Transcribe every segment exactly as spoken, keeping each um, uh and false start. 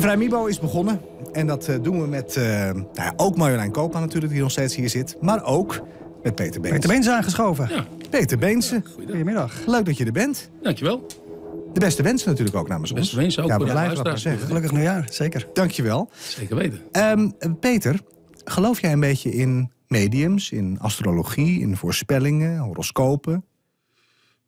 De VRIJMIBO is begonnen en dat uh, doen we met uh, nou ja, ook Marjolein Koopma natuurlijk, die nog steeds hier zit. Maar ook met Peter Beense. Peter Beense aangeschoven. Ja. Peter Beense. Ja, goedemiddag. Goedemiddag. Leuk dat je er bent. Dankjewel. De beste wensen natuurlijk ook namens ons. De beste wensen ook ja, voor de luisteraars. Gelukkig nieuwjaar, zeker. Dankjewel. Zeker weten. Um, Peter, geloof jij een beetje in mediums, in astrologie, in voorspellingen, horoscopen?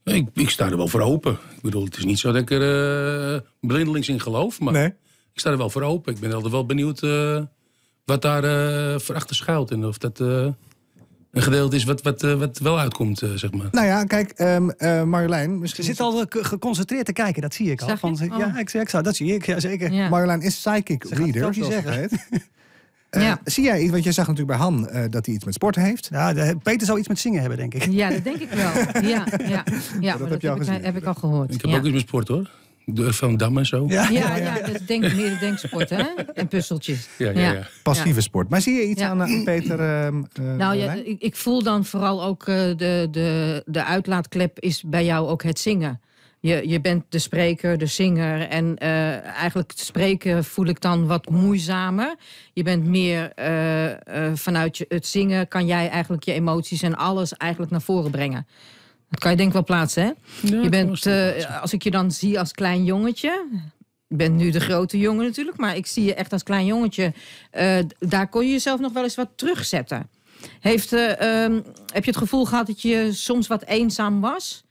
Ik, ik sta er wel voor open. Ik bedoel, het is niet zo dat ik er uh, blindelings in geloof, maar nee. Ik sta er wel voor open. Ik ben altijd wel benieuwd uh, wat daar uh, voor achter schuilt en of dat uh, een gedeelte is wat, wat, uh, wat wel uitkomt, uh, zeg maar. Nou ja, kijk, um, uh, Marjolein... Misschien... Je zit al geconcentreerd te kijken, dat zie ik al. Zag van, oh. Ja, ik, ik zou, dat zie ik, ja, zeker. Ja. Marjolein is psychic ze reader, zoals je zegt. Uh, ja. Zie jij iets, want jij zag natuurlijk bij Han uh, dat hij iets met sport heeft. Ja, de, Peter zou iets met zingen hebben, denk ik. Ja, dat denk ik wel. Ja, ja, ja, ja, dat heb, dat heb, ik, heb ik al gehoord. Ik heb ja. ook iets met sport, hoor. Durf van Dam en zo. Ja, ja, ja, dat is denk, meer de denksport, hè? En puzzeltjes. Ja, ja, ja. Passieve sport. Maar zie je iets ja. aan uh, Peter? Uh, uh, nou ja, ik, ik voel dan vooral ook uh, de, de, de uitlaatklep is bij jou ook het zingen. Je, je bent de spreker, de zinger. En uh, eigenlijk het spreken voel ik dan wat moeizamer. Je bent meer uh, uh, vanuit je, het zingen kan jij eigenlijk je emoties en alles eigenlijk naar voren brengen. Dat kan je denk ik wel plaatsen, hè? Ja, je bent, uh, als ik je dan zie als klein jongetje... Ik ben nu de grote jongen natuurlijk, maar ik zie je echt als klein jongetje. Uh, daar kon je jezelf nog wel eens wat terugzetten. Heeft, uh, um, heb je het gevoel gehad dat je soms wat eenzaam was?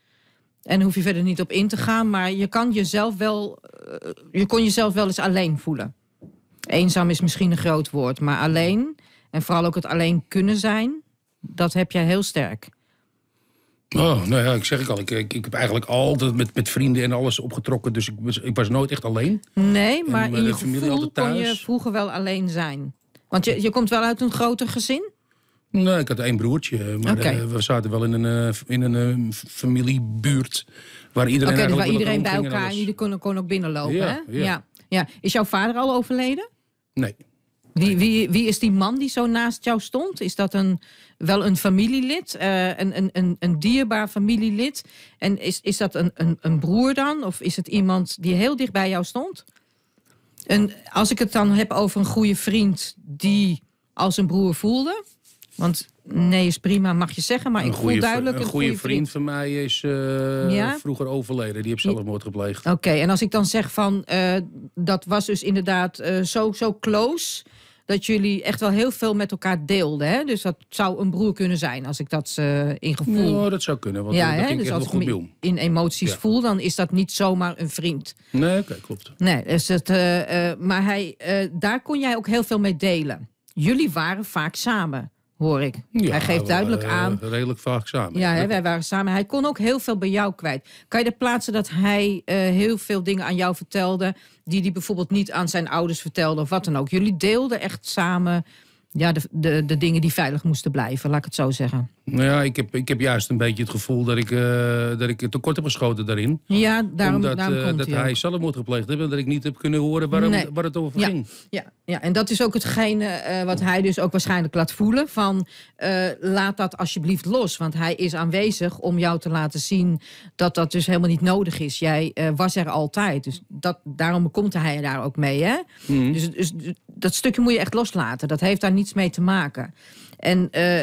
En hoef je verder niet op in te gaan, maar je, kan jezelf wel, uh, je kon jezelf wel eens alleen voelen. Eenzaam is misschien een groot woord, maar alleen... en vooral ook het alleen kunnen zijn, dat heb jij heel sterk. Oh, nou ja, ik zeg ik al. Ik, ik, ik heb eigenlijk altijd met, met vrienden en alles opgetrokken. Dus ik was, ik was nooit echt alleen. Nee, maar en, in je gevoel kon je vroeger wel alleen zijn. Want je, je komt wel uit een groter gezin? Nee, ik had één broertje. Maar okay. uh, we zaten wel in een, uh, in een uh, familiebuurt. Waar iedereen, okay, dus waar iedereen bij elkaar en, en jullie konden, konden ook binnenlopen. Ja, hè? Ja. Ja. Ja. Is jouw vader al overleden? Nee. Wie, wie, wie is die man die zo naast jou stond? Is dat een, wel een familielid? Uh, een, een, een dierbaar familielid? En is, is dat een, een, een broer dan? Of is het iemand die heel dicht bij jou stond? En als ik het dan heb over een goede vriend die als een broer voelde... Want nee is prima, mag je zeggen, maar een ik voel goeie, duidelijk... Een, een goede vriend, vriend van mij is uh, ja? vroeger overleden. Die heeft zelfmoord gepleegd. Oké, okay, en als ik dan zeg van... Uh, dat was dus inderdaad uh, zo, zo close... dat jullie echt wel heel veel met elkaar deelden. Hè? Dus dat zou een broer kunnen zijn, als ik dat uh, in gevoel... Nou, dat zou kunnen, want ja, dat denk dus ik als ik goed in emoties ja. voel, dan is dat niet zomaar een vriend. Nee, oké, okay, klopt. Nee, dus het, uh, uh, maar hij, uh, daar kon jij ook heel veel mee delen. Jullie waren vaak samen. Hoor ik. Ja, hij geeft duidelijk aan. Uh, redelijk vaak samen. Ja, hè, wij waren samen. Hij kon ook heel veel bij jou kwijt. Kan je er plaatsen dat hij uh, heel veel dingen aan jou vertelde... die hij bijvoorbeeld niet aan zijn ouders vertelde of wat dan ook? Jullie deelden echt samen ja, de, de, de dingen die veilig moesten blijven. Laat ik het zo zeggen. Nou ja, ik heb, ik heb juist een beetje het gevoel dat ik, uh, dat ik tekort heb geschoten daarin. Ja, daarom, Omdat, daarom uh, komt dat hij, hij zelfmoord gepleegd heeft en dat ik niet heb kunnen horen waarom, nee. waar het over ja. ging. Ja, ja, en dat is ook hetgene uh, wat hij dus ook waarschijnlijk laat voelen. Van uh, laat dat alsjeblieft los, want hij is aanwezig om jou te laten zien dat dat dus helemaal niet nodig is. Jij uh, was er altijd, dus dat, daarom komt hij daar ook mee. Hè? Mm-hmm. dus, dus dat stukje moet je echt loslaten, dat heeft daar niets mee te maken. En uh,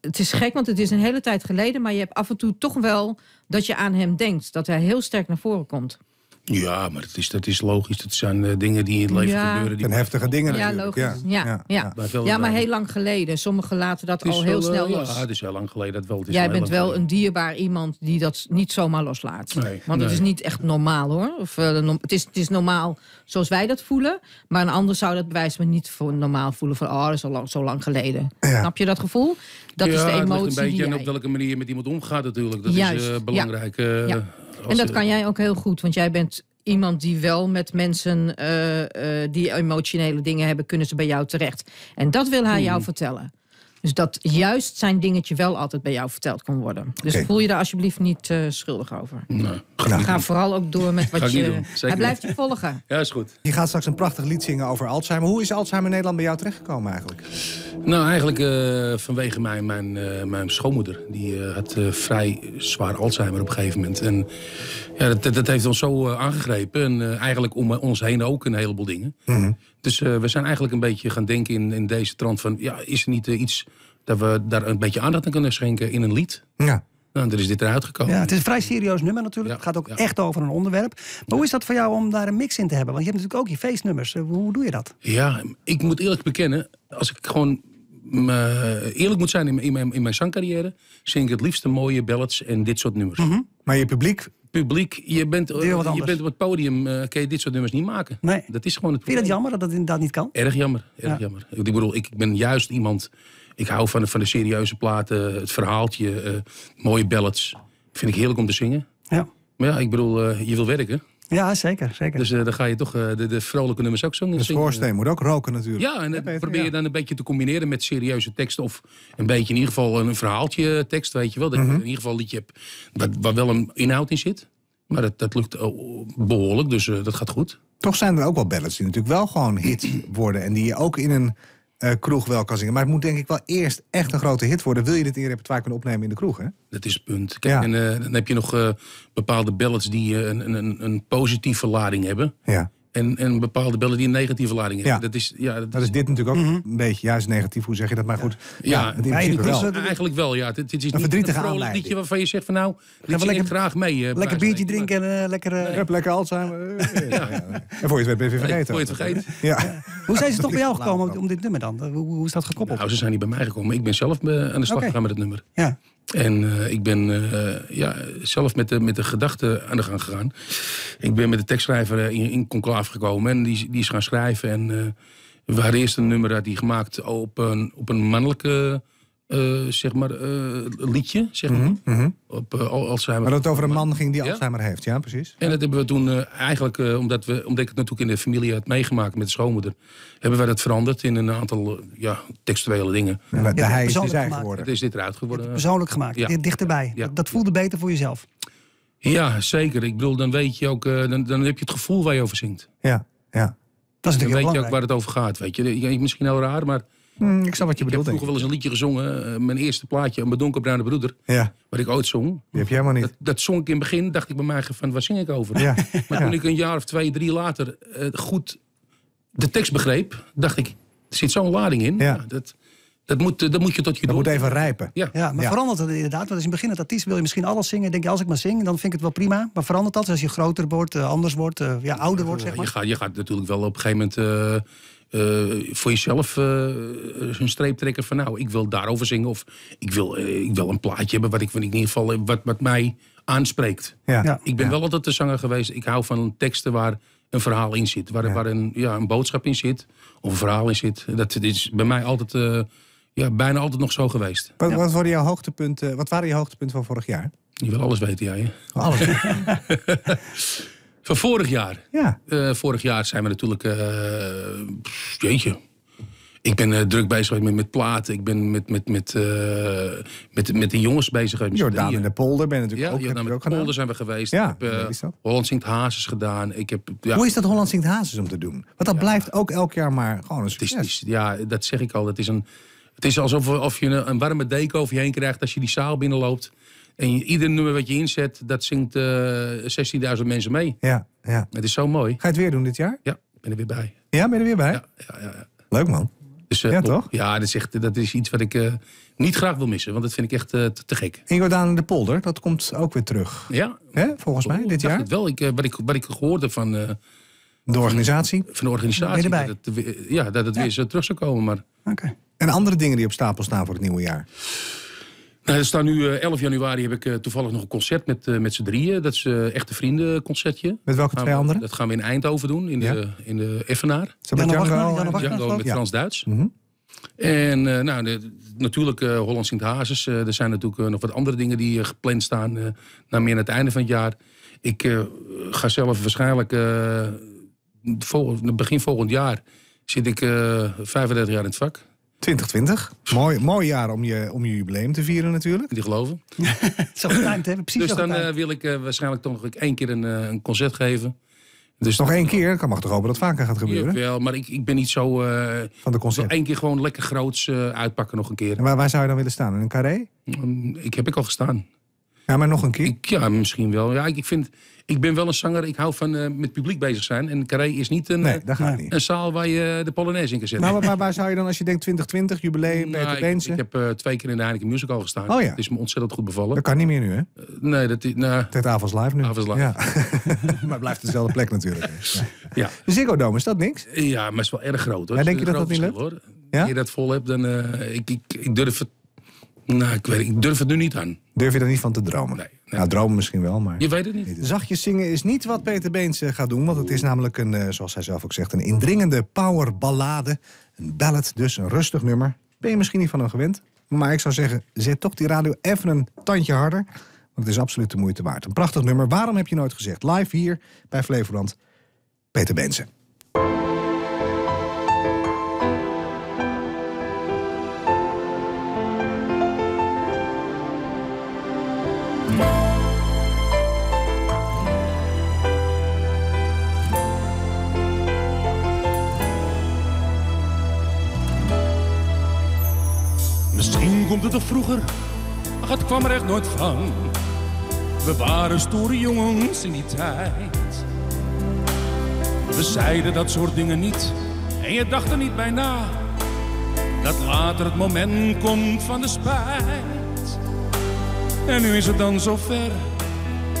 het is gek, want het is een hele tijd geleden... maar je hebt af en toe toch wel dat je aan hem denkt. Dat hij heel sterk naar voren komt. Ja, maar het is, dat is logisch. Het zijn uh, dingen die in het leven ja. gebeuren. Die en heftige dingen ja, natuurlijk. Logisch. Ja, ja, ja. ja. ja maar heel lang geleden. Sommigen laten dat al heel wel, snel los. Ja, het is heel lang geleden. Dat wel, het is Jij bent wel een dierbaar iemand die dat niet zomaar loslaat. Nee, want nee. het is niet echt normaal, hoor. Of, uh, no het, is, het is normaal zoals wij dat voelen. Maar een ander zou dat bij wijze van niet voor normaal voelen. Van, oh, dat is al lang, zo lang geleden. Ja. Snap je dat gevoel? Dat ja, is de emotie het ligt een beetje die jij... en op welke manier je met iemand omgaat natuurlijk. Dat Juist. is uh, belangrijk. Ja. Uh, ja. En dat kan jij ook heel goed, want jij bent iemand die wel met mensen uh, uh, die emotionele dingen hebben, kunnen ze bij jou terecht. En dat wil hij jou hmm. vertellen. Dus dat juist zijn dingetje wel altijd bij jou verteld kan worden. Dus okay. voel je daar alsjeblieft niet uh, schuldig over. Nee, ga, ga vooral ook door met wat je... Hij blijft je volgen. Ja, is goed. Je gaat straks een prachtig lied zingen over Alzheimer. Hoe is Alzheimer in Nederland bij jou terechtgekomen eigenlijk? Nou, eigenlijk uh, vanwege mijn, mijn, uh, mijn schoonmoeder. Die uh, had uh, vrij zwaar Alzheimer op een gegeven moment. En ja, dat, dat heeft ons zo uh, aangegrepen. En uh, eigenlijk om ons heen ook een heleboel dingen. Mm-hmm. Dus uh, we zijn eigenlijk een beetje gaan denken in, in deze trant van... ja, is er niet uh, iets dat we daar een beetje aandacht aan kunnen schenken in een lied? Ja. Nou, er is dit eruit gekomen. Ja, het is een vrij serieus nummer natuurlijk. Ja, het gaat ook ja. echt over een onderwerp. Maar ja. hoe is dat voor jou om daar een mix in te hebben? Want je hebt natuurlijk ook je feestnummers. Hoe doe je dat? Ja, ik moet eerlijk bekennen... als ik gewoon me eerlijk moet zijn in mijn, in mijn, in mijn zangcarrière... zing ik het liefst mooie ballads en dit soort nummers. Mm-hmm. Maar je publiek... Publiek, je bent, je bent op het podium, uh, kun je dit soort nummers niet maken. Nee. Dat is gewoon het probleem. Vind je dat jammer dat dat inderdaad niet kan? Erg jammer, erg ja. jammer. Ik bedoel, ik ben juist iemand, ik hou van, van de serieuze platen, het verhaaltje, uh, mooie ballads. Vind ik heerlijk om te zingen. Ja. Maar ja, ik bedoel, uh, je wil werken. Ja, zeker, zeker. Dus uh, dan ga je toch uh, de, de vrolijke nummers ook zo zingen. De schoorsteen moet ook roken natuurlijk. Ja, en dat ja, probeer je dan een beetje te combineren met serieuze teksten. Of een beetje in ieder geval een verhaaltje tekst, weet je wel. Dat mm-hmm. je in ieder geval een liedje hebt waar, waar wel een inhoud in zit. Maar dat, dat lukt behoorlijk, dus uh, dat gaat goed. Toch zijn er ook wel ballads die natuurlijk wel gewoon hit worden. En die je ook in een uh, kroeg wel kan zingen. Maar het moet denk ik wel eerst echt een grote hit worden. Wil je dit in je repertoire kunnen opnemen in de kroeg, hè? Dat is het punt. Kijk, ja. en, uh, dan heb je nog uh, bepaalde ballads die uh, een, een, een positieve lading hebben. Ja. En, en bepaalde ballads die een negatieve lading hebben. Ja. Dat, is, ja, dat, dat is dit natuurlijk ook mm-hmm. een beetje juist negatief. Hoe zeg je dat? Maar goed, ja, ja, ja in wel. Wel. Eigenlijk wel. Ja. Het, het is niet een verdrietige een vrolijk liedje waarvan je zegt van nou, dit zing ik graag mee. Uh, lekker biertje mee, drinken en uh, lekker... Uh, nee. Lekker Alzheimer. Ja. Ja. En voor je het weer vergeten. Voor je het vergeten. Ja. Ja. Hoe zijn ze toch bij jou gekomen om dit nummer dan? Hoe, hoe is dat gekoppeld? Nou, ze zijn niet bij mij gekomen. Ik ben zelf aan de slag gegaan met het nummer. Ja. En uh, ik ben uh, ja, zelf met de, met de gedachte aan de gang gegaan. Ik ben met de tekstschrijver uh, in, in conclave gekomen. En die, die is gaan schrijven. En uh, we hadden eerst een nummer uit die gemaakt op een, op een mannelijke uh, zeg maar, uh, liedje. Zeg maar. Mm-hmm. Op uh, Alzheimer. Maar dat over een man ging die ja? Alzheimer heeft, ja precies. En dat hebben we toen uh, eigenlijk, uh, omdat, we, omdat ik het natuurlijk in de familie had meegemaakt met de schoonmoeder. Hebben wij dat veranderd in een aantal uh, ja, textuele dingen. Ja, de ja, hij is dit eruit geworden. Het is dit eruit geworden. Persoonlijk gemaakt, ja. dichterbij. Ja. Dat, dat voelde beter voor jezelf. Ja, zeker. Ik bedoel, dan weet je ook, uh, dan, dan heb je het gevoel waar je over zingt. Ja, ja. Dat is natuurlijk heel belangrijk. Dan weet je ook waar het over gaat, weet je. Misschien heel raar, maar... Hmm, ik snap wat je ik bedoelt. Ik heb vroeger wel eens een liedje gezongen. Uh, mijn eerste plaatje, Mijn donkerbruine broeder. Ja. Wat ik ooit zong. Die heb jij maar niet. Dat, dat zong ik in het begin. Dacht ik bij mij van, waar zing ik over? Ja. Maar ja. toen ik een jaar of twee, drie later uh, goed de tekst begreep. Dacht ik, er zit zo'n lading in. Ja. Ja, dat, dat, moet, dat moet je tot je dat doen. Dat moet even rijpen. Ja, ja maar ja. verandert het inderdaad. Want als je begint als artiest wil je misschien alles zingen. Denk je, als ik maar zing, dan vind ik het wel prima. Maar verandert dat? Dus als je groter wordt, uh, anders wordt, uh, ja, ouder wordt, zeg maar. Je gaat, je gaat natuurlijk wel op een gegeven moment... Uh, Uh, voor jezelf uh, een streep trekken van nou, ik wil daarover zingen. Of ik wil, uh, ik wil een plaatje hebben wat, ik, wat, ik in ieder geval, wat, wat mij aanspreekt. Ja. Ja. Ik ben ja. wel altijd de zanger geweest. Ik hou van teksten waar een verhaal in zit. Waar, ja. waar een, ja, een boodschap in zit. Of een verhaal in zit. Dat is bij mij altijd, uh, ja, bijna altijd nog zo geweest. Wat, ja. wat, waren jouw hoogtepunten, wat waren je hoogtepunten van vorig jaar? Je wil alles weten, jij. Hè? Alles. Van vorig jaar. Ja. Uh, vorig jaar zijn we natuurlijk... Uh, jeetje. Ik ben uh, druk bezig geweest met, met platen. Ik ben met, met, met, uh, met, met de jongens bezig geweest. Jordaan in de Polder ben je natuurlijk ja, ook, Jordaan in de Polder zijn we geweest. Ja, ik heb uh, is dat? Holland Zingt Hazes gedaan. Ik heb, ja. Hoe is dat Holland Zingt Hazes om te doen? Want dat ja. blijft ook elk jaar maar gewoon een succes. Het is, het is, ja, dat zeg ik al. Het is, een, het is alsof of je een, een warme deken over je heen krijgt als je die zaal binnenloopt. En ieder nummer wat je inzet, dat zingt uh, zestienduizend mensen mee. Ja, ja. Het is zo mooi. Ga je het weer doen dit jaar? Ja, ik ben er weer bij. Ja, ben je er weer bij? Ja, ja, ja, ja. Leuk man. Dus, uh, ja, toch? Ja, dat is, echt, dat is iets wat ik uh, niet graag wil missen. Want dat vind ik echt uh, te, te gek. En Jordaan in de Polder, dat komt ook weer terug. Ja. Hè, volgens mij, dit jaar. Het wel. Ik, uh, wat, ik, wat ik gehoord heb van... Uh, de organisatie? Van, van de organisatie. Ben je erbij? Dat het, ja, dat het ja. weer zo terug zou komen. Maar... Okay. En andere dingen die op stapel staan voor het nieuwe jaar? Nou, er staan nu uh, elf januari heb ik uh, toevallig nog een concert met, uh, met z'n drieën. Dat is uh, Echte Vrienden concertje. Met welke twee anderen? Dat gaan we in Eindhoven doen, in ja. de, in de Effenaar. Met Django, met Frans Duits. Mm-hmm. En uh, nou, de, natuurlijk uh, Holland Zingt Hazes. Uh, er zijn natuurlijk uh, nog wat andere dingen die uh, gepland staan. Uh, naar meer aan het einde van het jaar. Ik uh, ga zelf waarschijnlijk uh, vol, begin volgend jaar zit ik uh, vijfendertig jaar in het vak. twintig twintig. Mooi, mooi jaar om je, om je jubileum te vieren natuurlijk. Die geloven. Zo getimed, hè? Precies. Dus dan uh, wil ik uh, waarschijnlijk toch nog één keer een, uh, een concert geven. Dus nog één keer? Ik mag toch hopen dat het vaker gaat gebeuren? Wel, maar ik, ik ben niet zo... Uh, van de concert? Eén keer gewoon lekker groots uh, uitpakken nog een keer. Waar, waar zou je dan willen staan? In een carré? Um, ik heb ik al gestaan. Ja, maar nog een keer? Ik, ja, misschien wel. Ja, ik, ik, vind, ik ben wel een zanger. Ik hou van uh, met publiek bezig zijn. En carré is niet een, nee, dat gaat niet. Een zaal waar je de Polonaise in kan zetten. Nou, maar waar zou je dan, als je denkt twintig twintig, jubileum, nou, Peter Beense? Ik, ik heb uh, twee keer in de Heineken Musical gestaan. Oh, ja. Het is me ontzettend goed bevallen. Dat kan niet meer nu, hè? Uh, nee, dat is... Nou, het is avonds live nu. Avonds live. Ja. Maar het blijft dezelfde plek natuurlijk. Ja. Ja. De Ziggo Dome, is dat niks? Ja, maar het is wel erg groot, hoor. Ja, denk je dat dat niet lukt? Hoor. Ja? Als je dat vol hebt, dan... Uh, ik, ik, ik durf het... Nou, ik, weet, ik durf het nu niet aan. Durf je er niet van te dromen? Nee, nee. Nou, dromen misschien wel, maar... Je weet het niet. Zachtjes zingen is niet wat Peter Beense gaat doen. Want het is namelijk, een, zoals hij zelf ook zegt, een indringende powerballade. Een ballad, dus een rustig nummer. Ben je misschien niet van hem gewend. Maar ik zou zeggen, zet toch die radio even een tandje harder. Want het is absoluut de moeite waard. Een prachtig nummer. Waarom heb je nooit gezegd? Live hier bij Flevoland. Peter Beense. Misschien komt het er vroeger, ach, het kwam er echt nooit van. We waren stoere jongens in die tijd. We zeiden dat soort dingen niet en je dacht er niet bij na. Dat later het moment komt van de spijt. En nu is het dan zover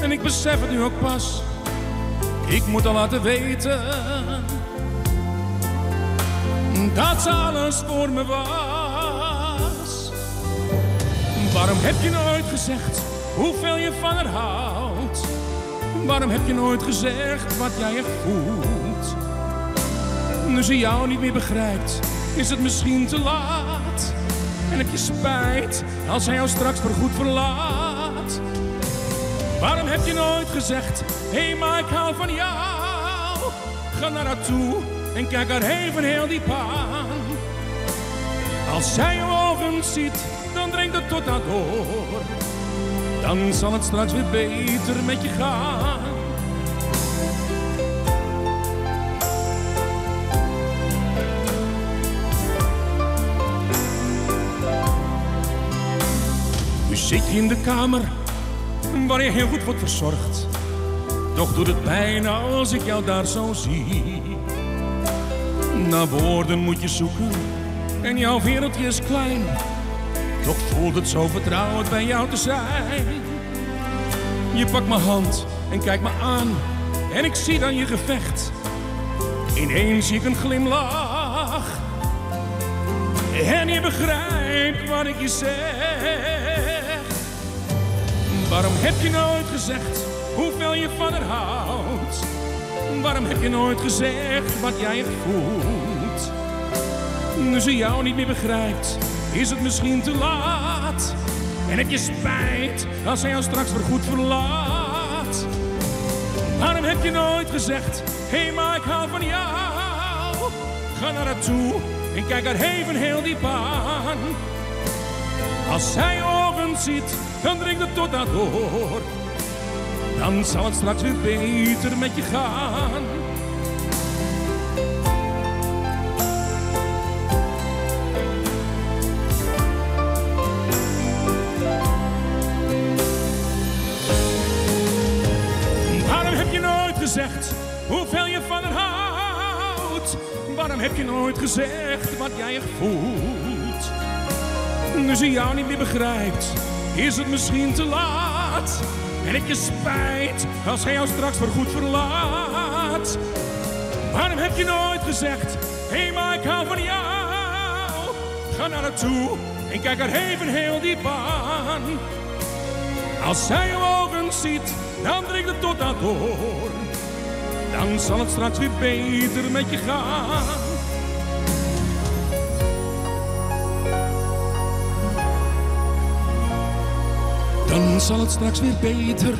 en ik besef het nu ook pas. Ik moet al laten weten dat ze alles voor me was. Waarom heb je nooit gezegd hoeveel je van haar houdt? Waarom heb je nooit gezegd wat jij echt voelt? Nu ze jou niet meer begrijpt, is het misschien te laat. En heb je spijt als hij jou straks voorgoed verlaat? Waarom heb je nooit gezegd, hé hey, maar ik hou van jou? Ga naar haar toe en kijk haar even heel diep aan. Als zij jou ogen ziet, dan dringt het tot aan door. Dan zal het straks weer beter met je gaan. Nu zit je in de kamer waar je heel goed wordt verzorgd. Toch doet het pijn als ik jou daar zo zie. Naar woorden moet je zoeken en jouw wereldje is klein. Toch voelt het zo vertrouwd bij jou te zijn. Je pakt mijn hand en kijkt me aan. En ik zie dan je gevecht. Ineens zie ik een glimlach. En je begrijpt wat ik je zeg. Waarom heb je nooit gezegd hoeveel je van haar houdt? Waarom heb je nooit gezegd wat jij echt voelt? Nu ze jou niet meer begrijpt, is het misschien te laat? En heb je spijt als hij jou straks voorgoed verlaat? Waarom heb je nooit gezegd, hé hey, maar ik hou van jou? Ga naar haar toe en kijk haar even heel diep aan. Als zij ogen ziet, dan dringt het tot haar door. Dan zal het straks weer beter met je gaan. Gezegd, hoeveel je van haar houdt? Waarom heb je nooit gezegd wat jij echt voelt? Nu ze jou niet meer begrijpt, is het misschien te laat. En heb je spijt als hij jou straks voorgoed verlaat? Waarom heb je nooit gezegd, hé hey, maar ik hou van jou? Ga naar haar toe en kijk haar even heel diep aan. Als zij je ogen ziet, dan dringt het tot aan door. Dan zal het straks weer beter met je gaan. Dan zal het straks weer beter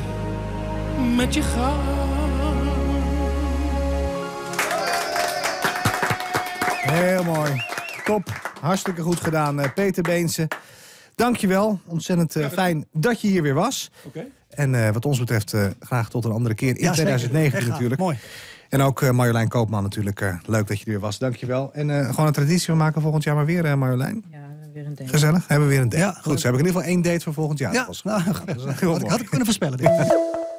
met je gaan. Heel mooi. Top. Hartstikke goed gedaan, uh, Peter Beense. Dankjewel. Ontzettend uh, fijn dat je hier weer was. Okay. En uh, wat ons betreft uh, graag tot een andere keer in ja, twintig negentien natuurlijk. Mooi. En ook uh, Marjolein Koopma natuurlijk. Uh, leuk dat je er weer was. Dankjewel. En uh, gewoon een traditie. We maken volgend jaar maar weer, uh, Marjolein. Ja, weer een date. Gezellig. Hebben we weer een date. Ja, goed, ze hebben in ieder geval één date voor volgend jaar. Ja, nou, dat had ik kunnen voorspellen. Dit.